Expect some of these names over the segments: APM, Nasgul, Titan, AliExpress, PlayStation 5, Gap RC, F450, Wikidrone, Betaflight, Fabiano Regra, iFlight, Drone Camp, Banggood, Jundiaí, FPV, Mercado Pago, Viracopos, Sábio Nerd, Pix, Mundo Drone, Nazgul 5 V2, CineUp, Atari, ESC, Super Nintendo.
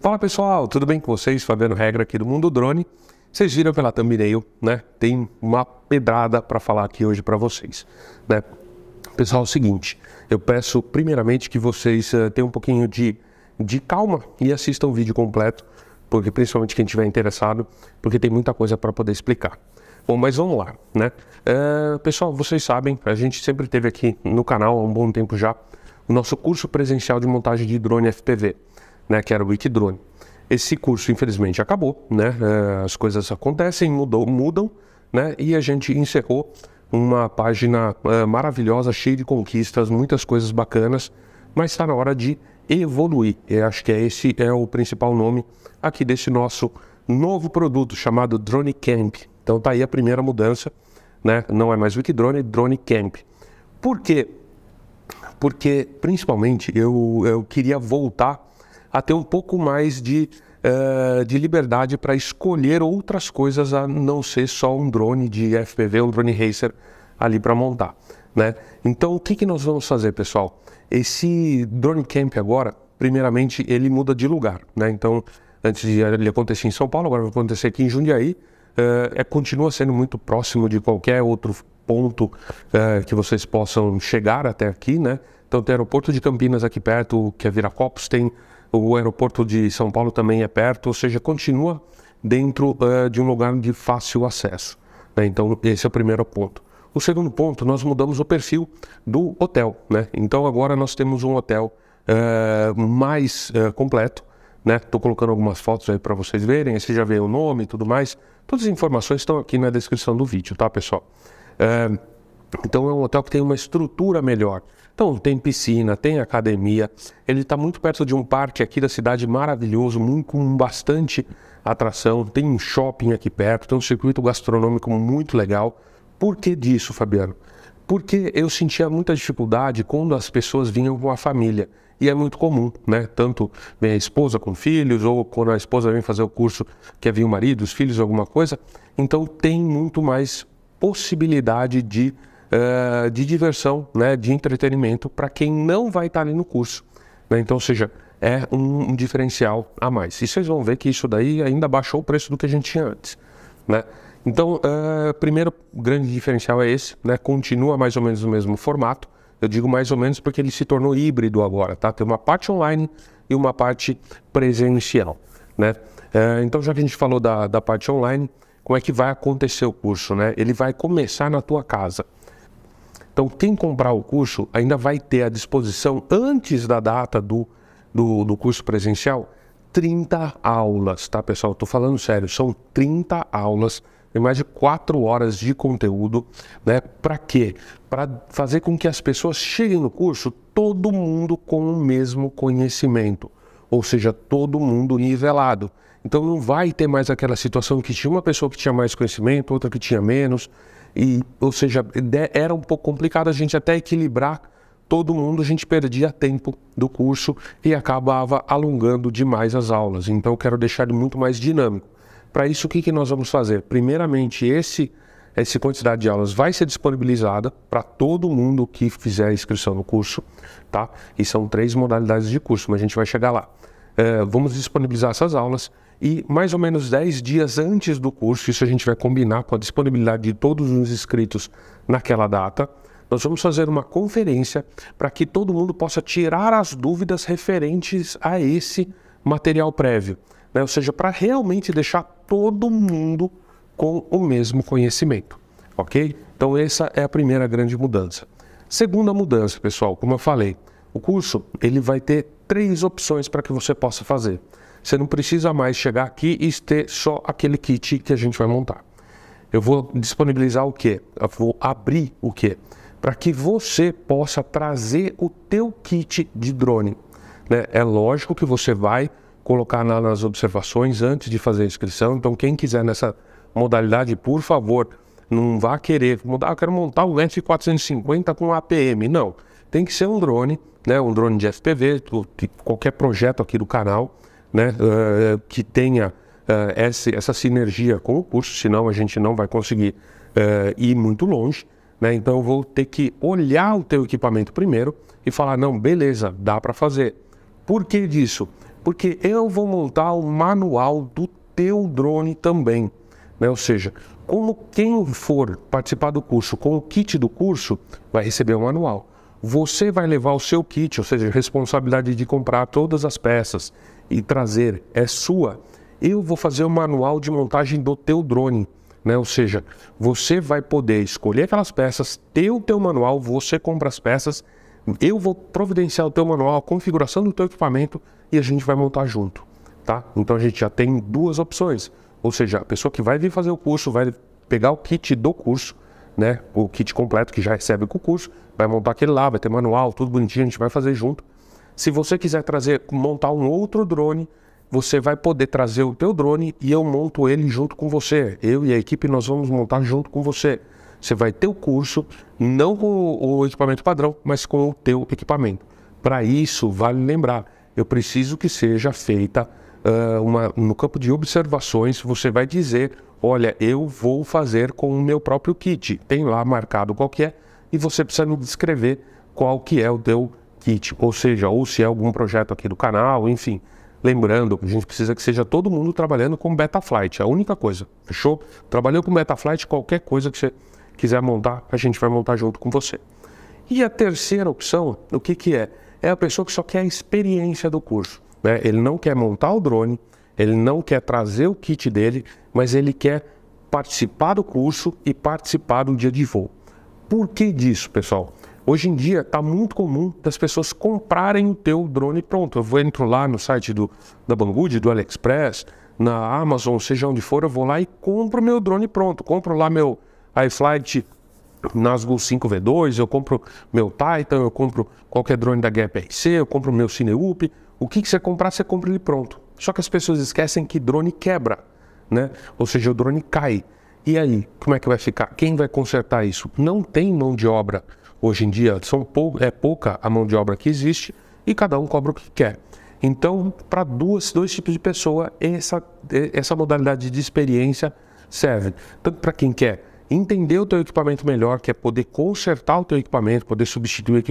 Fala pessoal, tudo bem com vocês? Fabiano Regra aqui do Mundo Drone. Vocês viram pela thumbnail, né? Tem uma pedrada para falar aqui hoje para vocês, né? Pessoal, é o seguinte, eu peço primeiramente que vocês tenham um pouquinho de calma e assistam o vídeo completo, porque principalmente quem estiver interessado, porque tem muita coisa para poder explicar. Bom, mas vamos lá, né? Pessoal, vocês sabem, a gente sempre teve aqui no canal há um bom tempo já o nosso curso presencial de montagem de drone FPV, né, que era o Wikidrone. Esse curso infelizmente acabou, né? As coisas acontecem, mudam, né? E a gente encerrou uma página maravilhosa, cheia de conquistas, muitas coisas bacanas, mas está na hora de evoluir. Eu acho que esse é o principal nome aqui desse nosso novo produto chamado Drone Camp. Então tá aí a primeira mudança, né? Não é mais Wikidrone, é Drone Camp. Por quê? Porque principalmente eu queria voltar a ter um pouco mais de liberdade para escolher outras coisas a não ser só um drone de FPV, um drone racer ali para montar, né? Então o que nós vamos fazer, pessoal? Esse Drone Camp agora, primeiramente, ele muda de lugar, né? Então, antes de ele acontecer em São Paulo, agora vai acontecer aqui em Jundiaí. Continua sendo muito próximo de qualquer outro ponto que vocês possam chegar até aqui, né? Então tem o aeroporto de Campinas aqui perto, que é Viracopos, tem o aeroporto de São Paulo também é perto, ou seja, continua dentro de um lugar de fácil acesso, né? Então esse é o primeiro ponto. O segundo ponto, nós mudamos o perfil do hotel, né? Então agora nós temos um hotel mais completo, né? Estou colocando algumas fotos aí para vocês verem, aí você já vê o nome e tudo mais. Todas as informações estão aqui na descrição do vídeo, tá pessoal? Então é um hotel que tem uma estrutura melhor. Então tem piscina, tem academia, ele está muito perto de um parque aqui da cidade maravilhoso, muito, com bastante atração, tem um shopping aqui perto, tem um circuito gastronômico muito legal. Por que disso, Fabiano? Porque eu sentia muita dificuldade quando as pessoas vinham com a família. E é muito comum, né? Tanto vem a esposa com filhos, ou quando a esposa vem fazer o curso, quer vir o marido, os filhos, alguma coisa. Então tem muito mais possibilidade de diversão, né? De entretenimento para quem não vai estar ali no curso, né? Então, ou seja, é um diferencial a mais. E vocês vão ver que isso daí ainda baixou o preço do que a gente tinha antes, né? Então, primeiro grande diferencial é esse, né? Continua mais ou menos no mesmo formato. Eu digo mais ou menos porque ele se tornou híbrido agora, tá? Tem uma parte online e uma parte presencial, né? Então, já que a gente falou da parte online, como é que vai acontecer o curso, né? Ele vai começar na tua casa. Então, quem comprar o curso ainda vai ter à disposição, antes da data do curso presencial, 30 aulas, tá, pessoal? Estou falando sério, são 30 aulas. Tem mais de 4 horas de conteúdo, né? Para quê? Para fazer com que as pessoas cheguem no curso, todo mundo com o mesmo conhecimento. Ou seja, todo mundo nivelado. Então não vai ter mais aquela situação que tinha uma pessoa que tinha mais conhecimento, outra que tinha menos. Ou seja, era um pouco complicado a gente até equilibrar todo mundo, a gente perdia tempo do curso e acabava alongando demais as aulas. Então eu quero deixar ele muito mais dinâmico. Para isso, o que nós vamos fazer? Primeiramente, essa quantidade de aulas vai ser disponibilizada para todo mundo que fizer a inscrição no curso, tá? E são 3 modalidades de curso, mas a gente vai chegar lá. Vamos disponibilizar essas aulas e mais ou menos 10 dias antes do curso, isso a gente vai combinar com a disponibilidade de todos os inscritos naquela data, nós vamos fazer uma conferência para que todo mundo possa tirar as dúvidas referentes a esse material prévio, né? Ou seja, para realmente deixar todo mundo com o mesmo conhecimento, ok? Então essa é a primeira grande mudança. Segunda mudança, pessoal, como eu falei, o curso ele vai ter 3 opções para que você possa fazer. Você não precisa mais chegar aqui e ter só aquele kit que a gente vai montar. Eu vou disponibilizar o quê? Eu vou abrir o quê? Para que você possa trazer o teu kit de drone, né? É lógico que você vai colocar nas observações antes de fazer a inscrição. Então quem quiser nessa modalidade, por favor, não vá querer mudar, eu quero montar o F450 com APM. Não, tem que ser um drone, né? Um drone de FPV, qualquer projeto aqui do canal, né? Que tenha essa sinergia com o curso, senão a gente não vai conseguir ir muito longe, né? Então eu vou ter que olhar o teu equipamento primeiro e falar, não, beleza, dá para fazer. Por que disso? porque eu vou montar o manual do teu drone também, né? Ou seja, como quem for participar do curso com o kit do curso, vai receber o manual. Você vai levar o seu kit, ou seja, a responsabilidade de comprar todas as peças e trazer é sua. Eu vou fazer o manual de montagem do teu drone, né? Ou seja, você vai poder escolher aquelas peças, ter o teu manual, você compra as peças, eu vou providenciar o teu manual, a configuração do teu equipamento e a gente vai montar junto, tá? Então a gente já tem duas opções. Ou seja, a pessoa que vai vir fazer o curso vai pegar o kit do curso, né? O kit completo que já recebe com o curso, vai montar aquele lá, vai ter manual, tudo bonitinho, a gente vai fazer junto. Se você quiser trazer, montar um outro drone, você vai poder trazer o teu drone e eu monto ele junto com você. Eu e a equipe nós vamos montar junto com você. Você vai ter o curso, não com o equipamento padrão, mas com o teu equipamento. Para isso, vale lembrar, eu preciso que seja feita no campo de observações, você vai dizer, olha, eu vou fazer com o meu próprio kit. Tem lá marcado qual que é e você precisa me descrever qual que é o teu kit. Ou seja, ou se é algum projeto aqui do canal, enfim. Lembrando, a gente precisa que seja todo mundo trabalhando com Betaflight, a única coisa, fechou? Trabalhou com Betaflight, qualquer coisa que você quiser montar, a gente vai montar junto com você. E a terceira opção, o que que é? É a pessoa que só quer a experiência do curso. Ele não quer montar o drone, ele não quer trazer o kit dele, mas ele quer participar do curso e participar do dia de voo. Por que disso, pessoal? Hoje em dia está muito comum das pessoas comprarem o teu drone pronto. Eu entro lá no site da Banggood, do AliExpress, na Amazon, seja onde for, eu vou lá e compro meu drone pronto. Compro lá meu iFlight Nasgul 5 V2, eu compro meu Titan, eu compro qualquer drone da Gap RC, eu compro meu CineUp. O que você comprar, você compra ele pronto. Só que as pessoas esquecem que drone quebra, né? Ou seja, o drone cai. E aí, como é que vai ficar? Quem vai consertar isso? Não tem mão de obra. Hoje em dia, é pouca a mão de obra que existe e cada um cobra o que quer. Então, para dois tipos de pessoa, essa modalidade de experiência serve. Tanto para quem quer entender o teu equipamento melhor, que é poder consertar o teu equipamento, poder substituir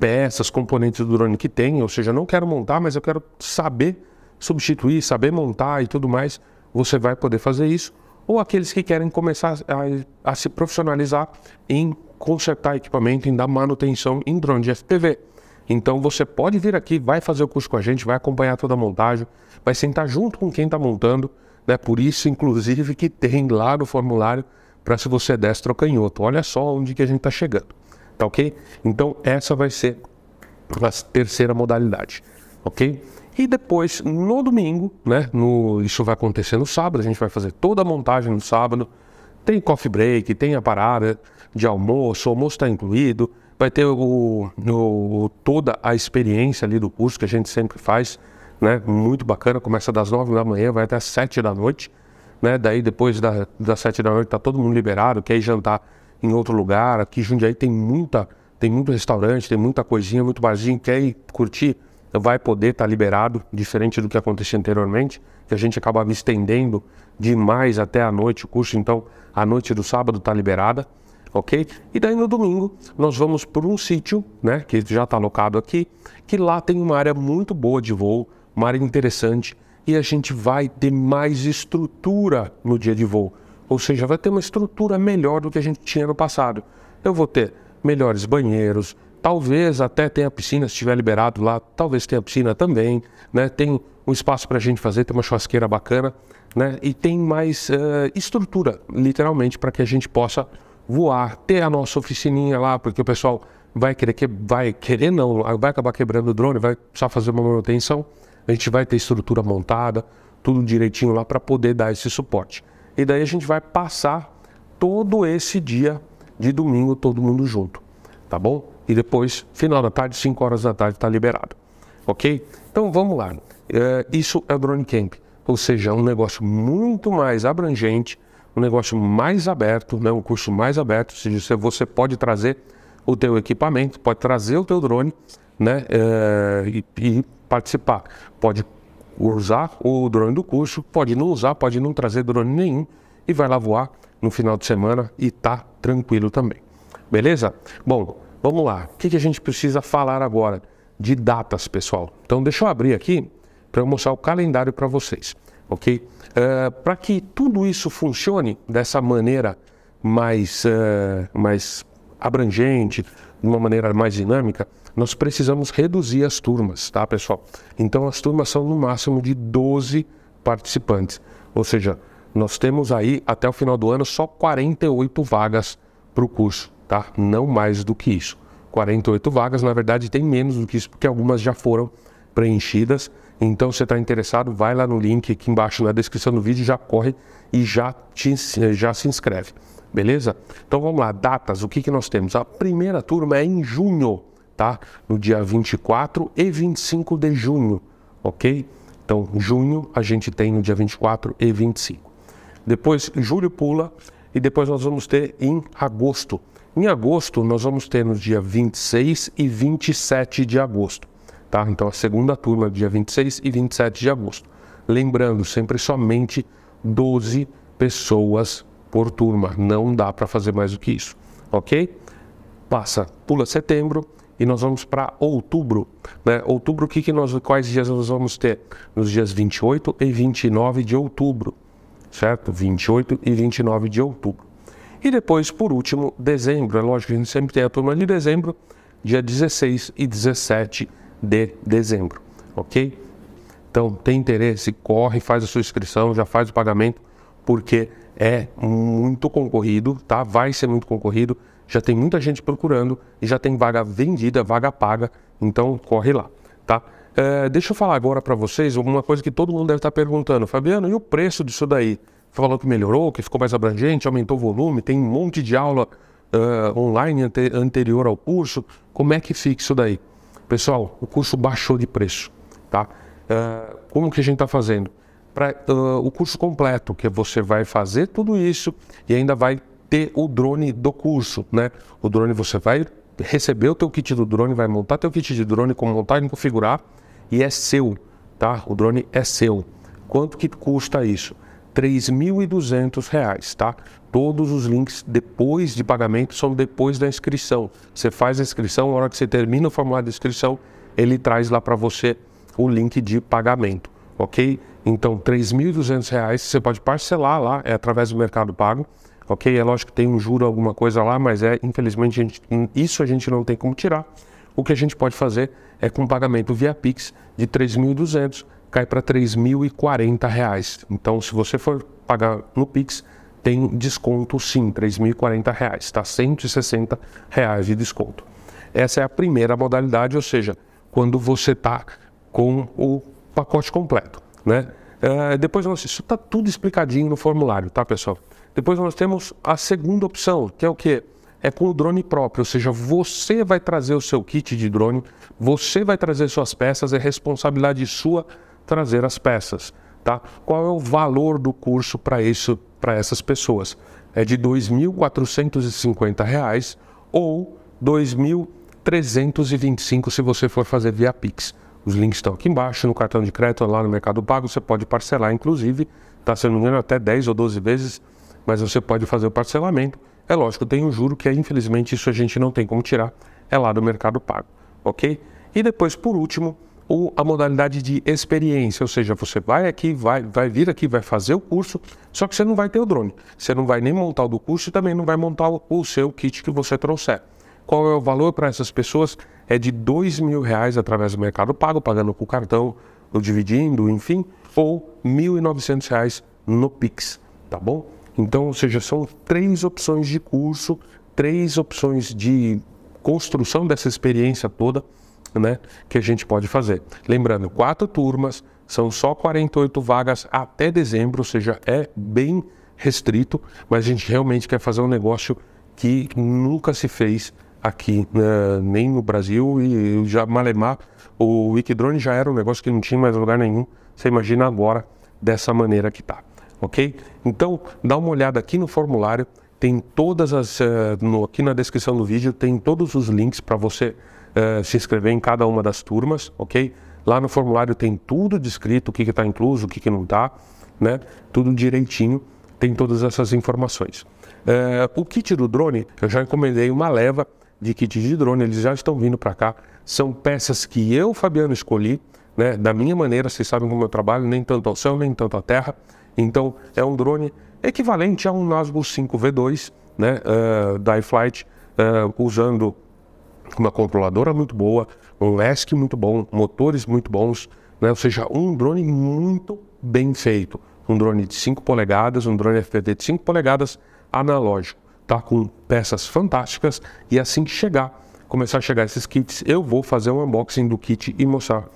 peças, componentes do drone que tem, ou seja, não quero montar, mas eu quero saber substituir, saber montar e tudo mais, você vai poder fazer isso. Ou aqueles que querem começar a se profissionalizar em consertar equipamento, em dar manutenção em drone de FPV. Então você pode vir aqui, vai fazer o curso com a gente, vai acompanhar toda a montagem, vai sentar junto com quem está montando, né? Por isso, inclusive, que tem lá no formulário para se você é destro ou canhoto. Olha só onde que a gente está chegando. Tá ok? Então essa vai ser a terceira modalidade, ok? E depois no domingo, né? Isso vai acontecer no sábado, a gente vai fazer toda a montagem no sábado. Tem coffee break, tem a parada de almoço, o almoço está incluído. Vai ter toda a experiência ali do curso que a gente sempre faz, né? Muito bacana, começa das 9 da manhã, vai até as 7 da noite, né? Daí depois das 7 da noite tá todo mundo liberado, quer ir jantar em outro lugar. Aqui em Jundiaí tem muito restaurante, tem muita coisinha, muito barzinho. Quer ir curtir, vai poder estar liberado, diferente do que acontecia anteriormente, que a gente acabava estendendo demais até a noite o curso. Então a noite do sábado está liberada, ok? E daí no domingo nós vamos por um sítio, né, que já está alocado aqui, que lá tem uma área muito boa de voo, uma área interessante, e a gente vai ter mais estrutura no dia de voo. Ou seja, vai ter uma estrutura melhor do que a gente tinha no passado. Eu vou ter melhores banheiros, talvez até tenha piscina, se estiver liberado lá, talvez tenha piscina também, né? Tem um espaço para a gente fazer, tem uma churrasqueira bacana, né? E tem mais estrutura, literalmente, para que a gente possa voar, ter a nossa oficininha lá, porque o pessoal vai acabar quebrando o drone, vai precisar fazer uma manutenção, a gente vai ter estrutura montada, tudo direitinho lá para poder dar esse suporte. E daí a gente vai passar todo esse dia de domingo, todo mundo junto, tá bom? E depois, final da tarde, 5 horas da tarde, tá liberado, ok? Então vamos lá, isso é o Drone Camp, ou seja, um negócio muito mais abrangente, um negócio mais aberto, né? Um curso mais aberto, ou seja, você pode trazer o teu equipamento, pode trazer o teu drone, né? E participar, pode usar o drone do curso, pode não usar, pode não trazer drone nenhum e vai lá voar no final de semana e tá tranquilo também, beleza? Bom, vamos lá, o que a gente precisa falar agora de datas, pessoal? Então deixa eu abrir aqui para eu mostrar o calendário para vocês, ok? Para que tudo isso funcione dessa maneira mais abrangente, de uma maneira mais dinâmica, nós precisamos reduzir as turmas, tá, pessoal? Então as turmas são no máximo de 12 participantes, ou seja, nós temos aí até o final do ano só 48 vagas para o curso, tá? Não mais do que isso. 48 vagas, na verdade tem menos do que isso, porque algumas já foram preenchidas. Então, se você está interessado, vai lá no link aqui embaixo na descrição do vídeo, já corre e já se inscreve, beleza? Então vamos lá, datas, o que, que nós temos? A primeira turma é em junho, tá? No dia 24 e 25 de junho, ok? Então, junho a gente tem no dia 24 e 25. Depois, julho pula e depois nós vamos ter em agosto. Em agosto, nós vamos ter no dia 26 e 27 de agosto. Tá? Então, a segunda turma, dia 26 e 27 de agosto. Lembrando, sempre somente 12 pessoas por turma. Não dá para fazer mais do que isso, ok? Pula setembro e nós vamos para outubro. Né? Outubro, quais dias nós vamos ter? Nos dias 28 e 29 de outubro, certo? 28 e 29 de outubro. E depois, por último, dezembro. É lógico que a gente sempre tem a turma de dezembro, dia 16 e 17 de dezembro, ok? Então, tem interesse, corre, faz a sua inscrição, já faz o pagamento, porque é muito concorrido, tá? Vai ser muito concorrido, já tem muita gente procurando e já tem vaga vendida, vaga paga, então corre lá, tá? Deixa eu falar agora para vocês uma coisa que todo mundo deve estar perguntando. Fabiano, e o preço disso daí? Falou que melhorou, que ficou mais abrangente, aumentou o volume, tem um monte de aula online anterior ao curso. Como é que fica isso daí? Pessoal, o curso baixou de preço, tá? Como que a gente está fazendo? Para o curso completo, que você vai fazer tudo isso e ainda vai ter o drone do curso, né? O drone, você vai receber o teu kit do drone, vai montar teu kit de drone, como montar e configurar, e é seu, tá? O drone é seu. Quanto que custa isso? R$ 3.200, tá? Todos os links depois de pagamento são depois da inscrição. Você faz a inscrição, na hora que você termina o formulário de inscrição, ele traz lá para você o link de pagamento, ok? Então, R$ 3.200, você pode parcelar lá, é através do Mercado Pago, ok? É lógico que tem um juro, alguma coisa lá, mas infelizmente, isso a gente não tem como tirar. O que a gente pode fazer é com pagamento via Pix de R$ 3.200, cai para R$ 3.040. Então, se você for pagar no Pix, tem desconto sim, R$ 3.040, tá? R$ 160 de desconto. Essa é a primeira modalidade, ou seja, quando você está com o pacote completo, né? Depois, isso está tudo explicadinho no formulário, tá, pessoal? Depois nós temos a segunda opção, que é o quê? É com o drone próprio, ou seja, você vai trazer o seu kit de drone, você vai trazer suas peças, é responsabilidade sua trazer as peças, tá? Qual é o valor do curso para isso, para essas pessoas? É de R$ 2.450 ou R$ 2.325 se você for fazer via Pix. Os links estão aqui embaixo, no cartão de crédito, lá no Mercado Pago, você pode parcelar, inclusive, tá? Se eu não me engano, até 10 ou 12 vezes, mas você pode fazer o parcelamento. É lógico, tem um juro que, infelizmente, isso a gente não tem como tirar, é lá do Mercado Pago, ok? E depois, por último, a modalidade de experiência, ou seja, você vai aqui, vai vir aqui, vai fazer o curso, só que você não vai ter o drone, você não vai nem montar o do curso e também não vai montar o seu kit que você trouxer. Qual é o valor para essas pessoas? É de R$ 2.000 através do Mercado Pago, pagando com o cartão, ou dividindo, enfim, ou R$ 1.900 no Pix, tá bom? Então, ou seja, são 3 opções de curso, 3 opções de construção dessa experiência toda, né, que a gente pode fazer. Lembrando, 4 turmas, são só 48 vagas até dezembro, ou seja, é bem restrito, mas a gente realmente quer fazer um negócio que nunca se fez aqui, nem no Brasil, e já malemar, o Wikidrone já era um negócio que não tinha mais lugar nenhum, você imagina agora dessa maneira que tá. Ok? Então, dá uma olhada aqui no formulário, tem todas as... aqui na descrição do vídeo tem todos os links para você se inscrever em cada uma das turmas, ok? Lá no formulário tem tudo descrito, o que está incluso, o que, não está, né? Tudo direitinho, tem todas essas informações. O kit do drone, eu já encomendei uma leva de kit de drone, eles já estão vindo para cá, são peças que eu, Fabiano, escolhi, né? Da minha maneira, vocês sabem como eu trabalho, nem tanto ao céu, nem tanto à terra. Então é um drone equivalente a um Nazgul 5 V2, né? Da iFlight, usando uma controladora muito boa, um ESC muito bom, motores muito bons, né? Ou seja, um drone muito bem feito. Um drone de 5 polegadas, um drone FPV de 5 polegadas analógico, tá? Com peças fantásticas. E assim que chegar, começar a chegar esses kits, eu vou fazer um unboxing do kit e mostrar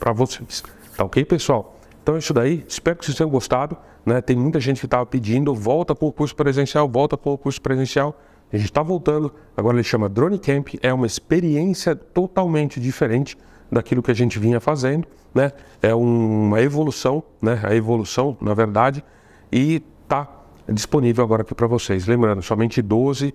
para vocês. Tá ok, pessoal? Então é isso daí, espero que vocês tenham gostado, né? Tem muita gente que estava pedindo, volta para o curso presencial, volta para o curso presencial. A gente está voltando, agora ele chama Drone Camp, é uma experiência totalmente diferente daquilo que a gente vinha fazendo, né? É uma evolução, né? A evolução, na verdade, e está disponível agora aqui para vocês. Lembrando, somente 12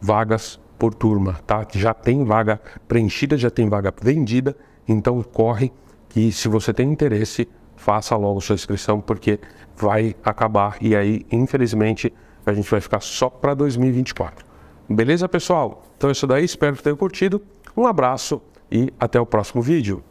vagas por turma, tá? Já tem vaga preenchida, já tem vaga vendida, então corre que se você tem interesse, faça logo sua inscrição, porque vai acabar e aí, infelizmente, a gente vai ficar só para 2024. Beleza, pessoal? Então é isso daí, espero que tenham curtido. Um abraço e até o próximo vídeo.